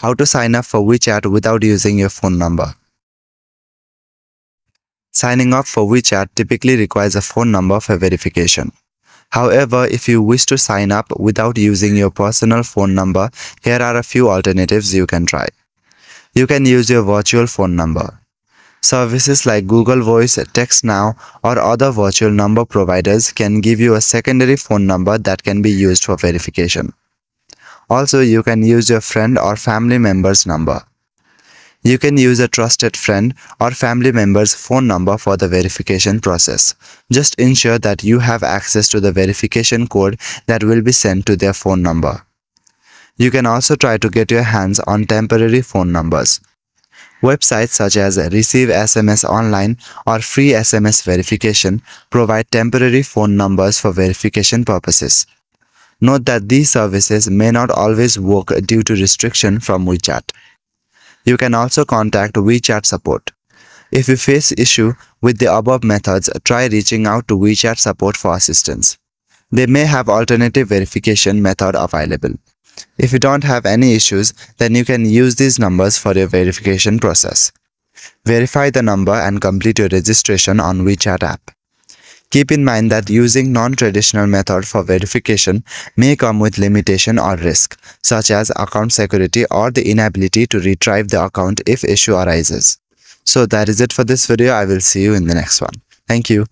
How to sign up for WeChat without using your phone number. Signing up for WeChat typically requires a phone number for verification. However, if you wish to sign up without using your personal phone number, here are a few alternatives you can try. You can use your virtual phone number. Services like Google Voice, TextNow, or other virtual number providers can give you a secondary phone number that can be used for verification. Also, you can use your friend or family member's number. You can use a trusted friend or family member's phone number for the verification process. Just ensure that you have access to the verification code that will be sent to their phone number. You can also try to get your hands on temporary phone numbers. Websites such as Receive SMS Online or Free SMS Verification provide temporary phone numbers for verification purposes. Note that these services may not always work due to restriction from WeChat. You can also contact WeChat support. If you face issue with the above methods, try reaching out to WeChat support for assistance. They may have alternative verification method available. If you don't have any issues, then you can use these numbers for your verification process. Verify the number and complete your registration on WeChat app. Keep in mind that using non-traditional method for verification may come with limitation or risk, such as account security or the inability to retrieve the account if issue arises. So that is it for this video. I will see you in the next one. Thank you.